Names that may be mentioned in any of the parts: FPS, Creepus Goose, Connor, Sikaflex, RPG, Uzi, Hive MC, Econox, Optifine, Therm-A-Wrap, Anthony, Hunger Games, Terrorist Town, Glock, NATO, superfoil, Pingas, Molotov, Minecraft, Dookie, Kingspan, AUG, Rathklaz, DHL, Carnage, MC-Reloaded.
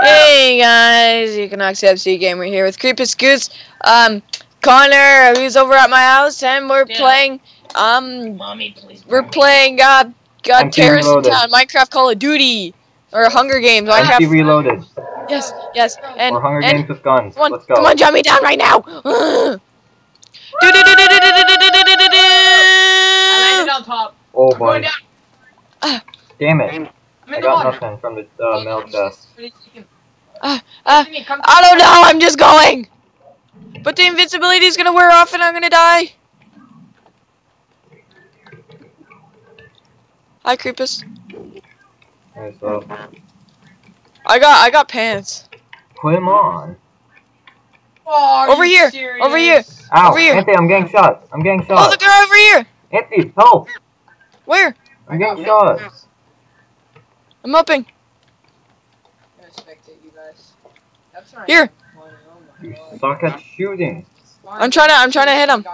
Hey guys, Econox FC Gamer here with Creepus Goose, Connor, who's over at my house, and we're playing, Mommy, please, we're playing, Terrorist Town, Minecraft Call of Duty, or Hunger Games, Minecraft. FC Reloaded. Yes, yes, and, or Hunger Games with guns. Come on, let's go. Come on, jump me down right now! I landed on top. Oh boy. Damn it. I got nothing from the milk dust. I don't know, I'm just going! But the invincibility is gonna wear off and I'm gonna die! Hi, Creepus. Nice up. I got pants. Put him on. Oh, over here! Serious? Over here! Ow, over here! Anthony, I'm getting shot! I'm getting shot! Oh, look, they're over here! Anthony, help! Where? I'm getting shot! I'm upping. I respect it, you guys. That's right. Here. You suck at shooting. I'm trying to hit him.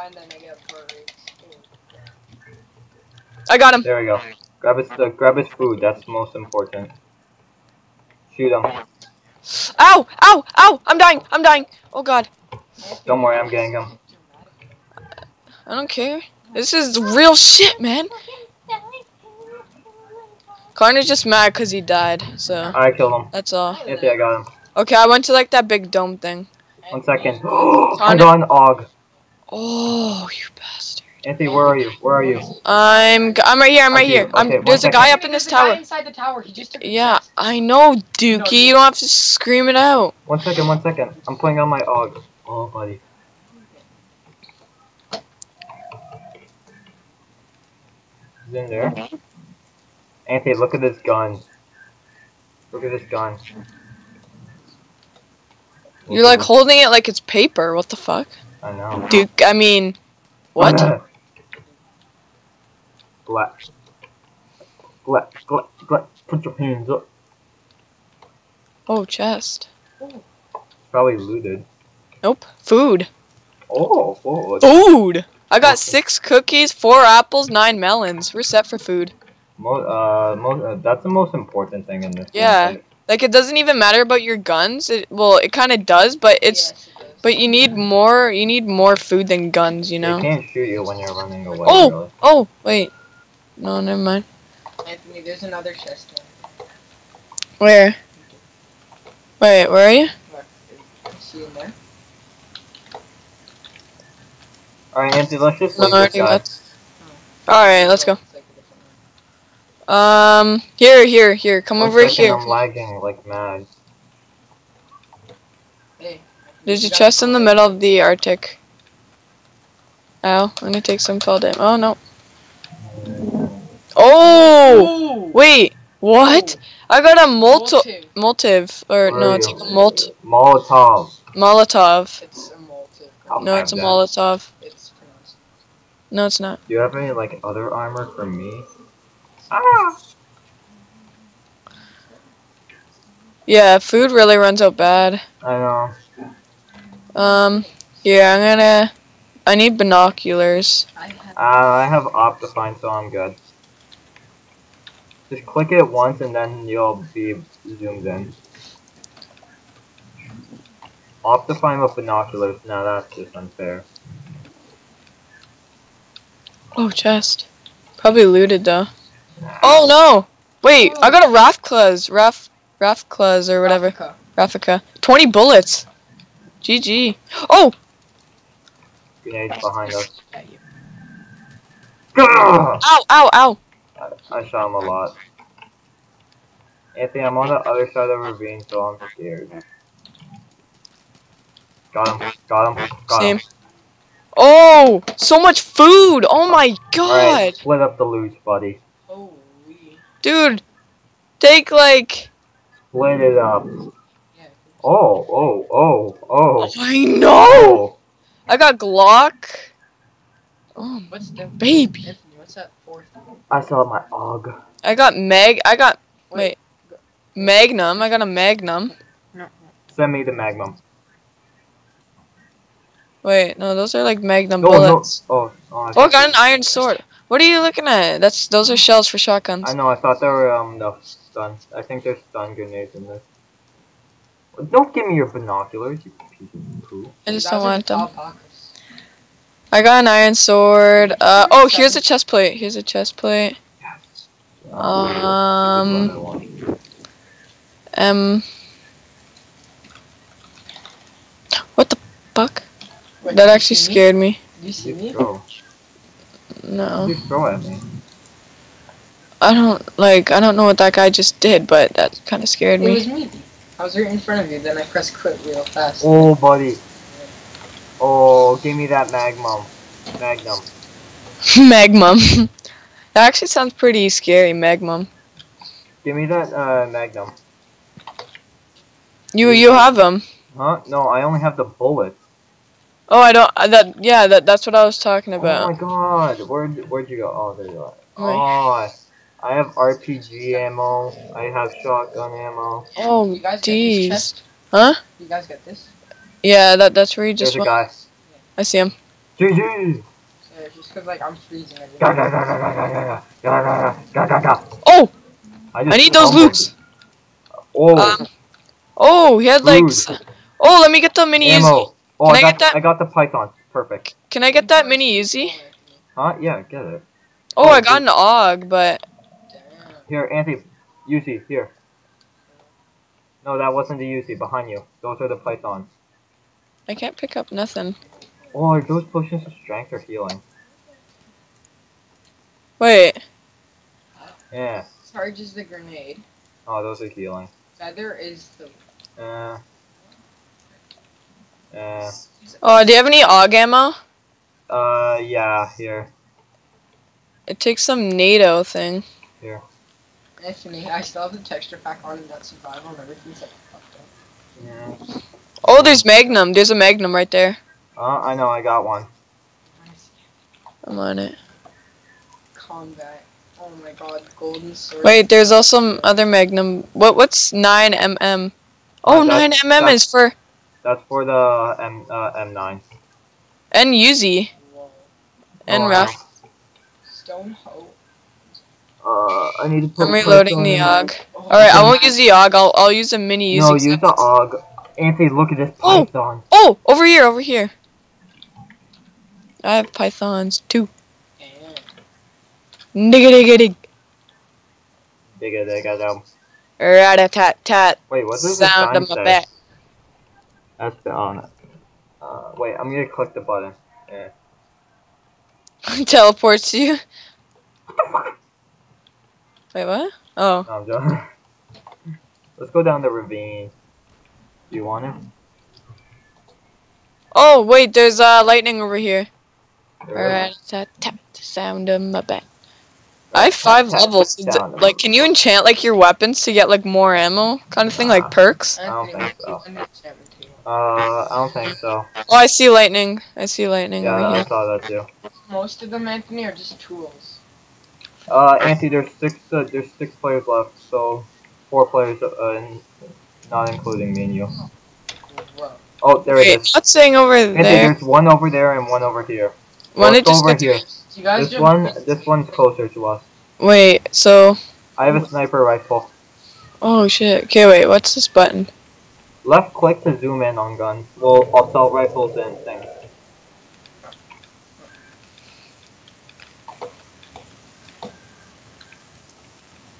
I got him. There we go. Grab his food. That's most important. Shoot him. Ow! Ow! Ow! I'm dying. I'm dying. Oh God. Don't worry. I'm getting him. I don't care. This is real shit, man. Carnage just mad because he died, so... I killed him. That's all. Yeah, I got him. Okay, I went to, like, that big dome thing. 1 second. I'm going Og. Oh, you bastard. Anthony, where are you? Where are you? I'm right here, I'm right here. Okay, there's a guy up in this tower. There's a guy inside the tower. He just took I know, Dookie. You don't have to scream it out. 1 second, 1 second. I'm putting on my Og. Oh, buddy. He's in there. Anthony, look at this gun. Look at this gun. You're like holding it like it's paper. What the fuck? I know. Dude, I mean, what? Black. Put your hands up. Oh, chest. Probably looted. Nope. Food. Oh, food. I got 6 cookies, 4 apples, 9 melons. We're set for food. That's the most important thing in this game. Like, it doesn't even matter about your guns. Well, it kind of does, but it's... Yeah, but you need more... You need more food than guns, you know? They can't shoot you when you're running away, really. Oh! Wait. No, never mind. Anthony, there's another chest there. Where? Wait, where are you? Is she in there? Alright, Anthony, let's just... Alright, let's go. Here, come over here. I'm lagging like mad. Hey, there's a chest in the middle of the Arctic. Ow, I'm gonna take some fall damage. Oh no. Oh! Wait, what? I got a Molotov. Or no, it's like a Molotov. Molotov. It's a Molotov. No, it's a Molotov. It's pronounced. No, it's not. Do you have any, like, other armor for me? Ah. Yeah, food really runs out bad. I know. Yeah, I need binoculars. I have Optifine, so I'm good. Just click it once and then you'll be zoomed in. Optifine with binoculars, now that's just unfair. Oh, chest. Probably looted though. Oh no! Wait, I got a Rathklaz. Rathklaz or whatever. Rathka. 20 bullets. GG. Oh! Grenades behind us. Ow! I shot him a lot. Anthony, I'm on the other side of the ravine, so I'm scared. Got him. Oh! So much food! Oh my god! Right, split up the loot, buddy. Dude, take like... Split it up. Oh. I know! Oh. I got Glock. Oh, what's the baby? Anthony, what's that fourth? I saw my Og. I got Magnum. I got a Magnum. No. Send me the Magnum. Wait, no, those are like Magnum bullets. No. I got an iron sword. What are you looking at? Those are shells for shotguns. I know, I thought they were, I think there's stun grenades in this. Don't give me your binoculars, you peeping poo. I just don't want them. I got an iron sword. Oh, here's a chest plate. Here's a chest plate. What the fuck? Wait, that actually scared me. You see me? No. You throw at me. I don't know what that guy just did, but that kind of scared me. It was me. I was right in front of you, then I pressed quit real fast. Oh, buddy. Oh, give me that magnum. Magnum. Magnum. That actually sounds pretty scary, magnum. Give me that magnum. You have them? Huh? No, I only have the bullets. Oh, I don't. That's what I was talking about. Oh my god, where'd you go? Oh, there you are. Oh, I have RPG ammo. I have shotgun ammo. Oh, you guys got this chest? Huh? You guys got this? Yeah, that's where you just. There's a guy. I see him. GG. So just cause like I'm freezing. Oh! I need those loops. Oh. Oh, he had like. Oh, let me get the mini Uzi. Oh, can I get that? I got the python. Perfect. Can I get that mini Uzi? Huh? Yeah, get it. Oh, I got an AUG, but... Here, Anthony. Uzi, here. No, that wasn't the Uzi. Behind you. Those are the pythons. I can't pick up nothing. Oh, are those potions of strength or healing? Wait. Yeah. Charge is the grenade. Oh, those are healing. Feather is the... Oh, do you have any AUG ammo? Yeah, here. It takes some NATO thing. Here. Anthony, I still have the texture pack on and that survival and everything's like fucked up. Yeah. Oh, there's magnum. There's a magnum right there. I know, I got one. I'm on it. Combat. Oh my god, golden sword. Wait, there's also some other magnum. What's 9mm? Oh, 9mm is for... That's for the M9. And Uzi. Whoa. And Rath. Stone hoe. I need to put. I'm reloading the AUG. Oh, alright, I won't use the AUG. I'll use a mini Uzi. No, use the AUG. Anthony, look at this python. Oh, over here, over here. I have pythons too. Digga digga dig. Digga digga dum. Rata tat tat. Wait, what's this sound of my back? That's the on. Wait, I'm gonna click the button. Yeah. Teleports you. Wait, what? Oh. No, I'm joking. Let's go down the ravine. Do you want it? Oh wait, there's lightning over here. Alright, tap tap sound on my back. I have 5 levels. Like, can you enchant like your weapons to get like more ammo, kind of thing, like perks? I don't think so. I don't think so. Oh, I see lightning. I see lightning. Yeah, I saw that too. Most of them, Anthony, are just tools. Anthony, there's six players left, so 4 players, not including me and you. Oh, there it is. What's saying over there? Anthony, there's one over there and one over here. One over here. This one's closer to us. Wait, so... I have a sniper rifle. Oh shit. Okay, wait, what's this button? Left click to zoom in on guns. Well, assault rifles and things.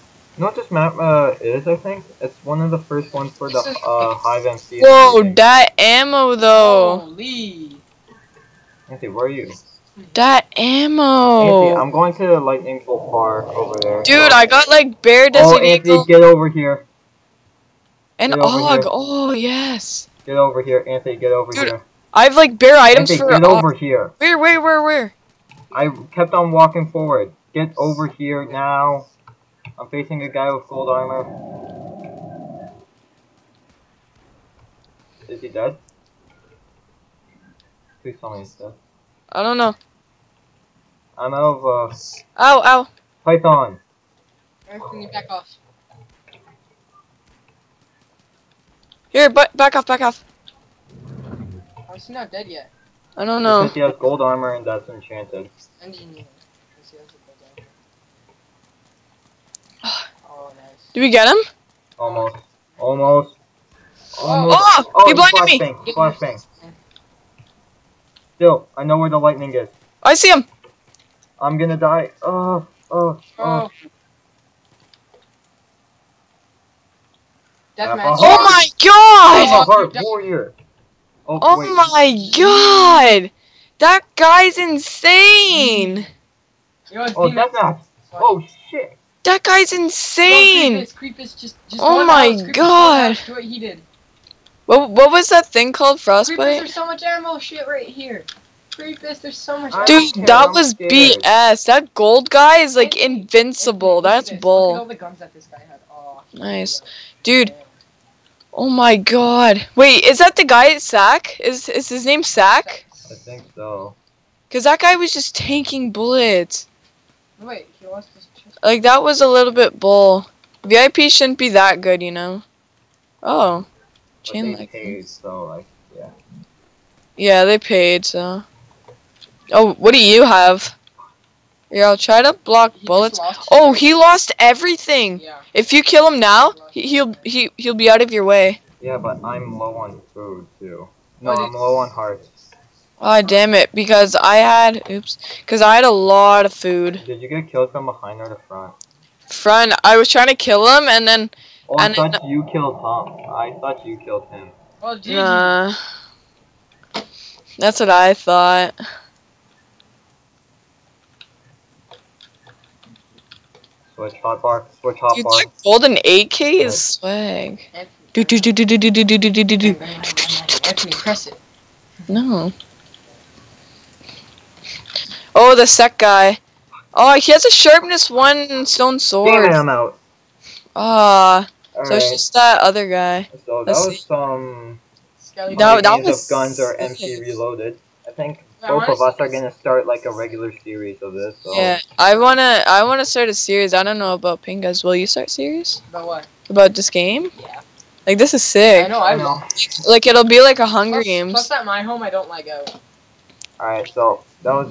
You know what this map is, I think? It's one of the first ones for the Hive MC. Whoa, that ammo though! Holy! Anthony, where are you? That ammo! Anthony, I'm going to the lightning bolt bar over there. Dude, I got like Bear Desert Eagle. Oh, Anthony, get over here. And AUG, oh yes. Get over here, Anthony, get over here. I have like bare items for AUG. Get over here. Where? I kept on walking forward. Get over here now. I'm facing a guy with gold armor. Is he dead? Please tell me he's dead. I don't know. I'm out of ow. Python. Anthony, back off. Here, back off. Why is he not dead yet? I don't know. Because he has gold armor and that's enchanted. And he needs because he has a gold armor. Oh, nice. Did we get him? Almost. Oh! Oh, he blinded me! Flashbang. Still, I know where the lightning is. I see him! I'm gonna die. Oh. Deathmatch. Oh my god! Warrior. Oh my god! That guy's insane! Oh, deathmatch! Oh shit! That guy's insane! No, Creepus, just oh my god! Do what he did. What was that thing called? Frostbite? Creepus, there's so much ammo shit right here. Creepus, there's so much ammo. Dude, that was BS. That gold guy is like invincible. That's bull. Look at all the guns that this guy had. Oh, nice. Dude. Oh my god. Wait, is that the guy at Sack? Is his name Sack? I think so. Because that guy was just tanking bullets. Wait, he lost his chest. Like, that was a little bit bull. VIP shouldn't be that good, you know? Oh. Chain they paid, so like, yeah. Yeah, they paid, so. Oh, what do you have? Yeah, I'll try to block bullets. Oh, he lost everything. Yeah. If you kill him now, he'll be out of your way. Yeah, but I'm low on food too. No, I'm low on hearts. Ah, oh, damn it! Because I had a lot of food. Did you get killed from behind or the front? Front. I was trying to kill him, and then. Oh, I thought you killed Tom. I thought you killed him. Oh, geez. Nah. That's what I thought. Switch hotbar. Switch hotbar. Dude, that golden AK is swag. Do. Press it. No. Oh, the sec guy. Oh, he has a sharpness 1 stone sword. Damn, I'm out. Ah. So right. It's just that other guy. So that was some. That was guns are MC reloaded. I think both of us are gonna start like a regular series of this. So. Yeah, I wanna start a series. I don't know about Pingas. Will you start series? About what? About this game? Yeah. Like this is sick. I know. I know. Like it'll be like a Hunger Games. Plus at my home, I don't like out. All right, so that was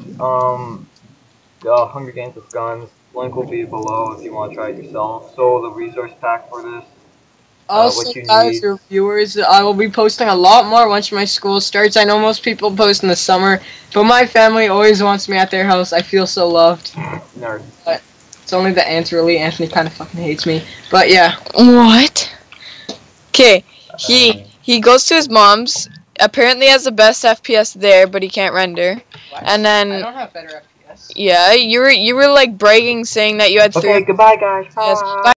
the Hunger Games with guns. Link will be below if you want to try it yourself. So the resource pack for this. Also, guys, your viewers, I will be posting a lot more once my school starts. I know most people post in the summer, but my family always wants me at their house. I feel so loved. Nerd. But it's only the ants, really. Anthony kind of fucking hates me. But yeah. What? Okay, he goes to his mom's. Apparently has the best FPS there, but he can't render. What? And then. I don't have better FPS. Yeah, you were like bragging, saying that you had 3. Okay, goodbye, guys. Yes, bye.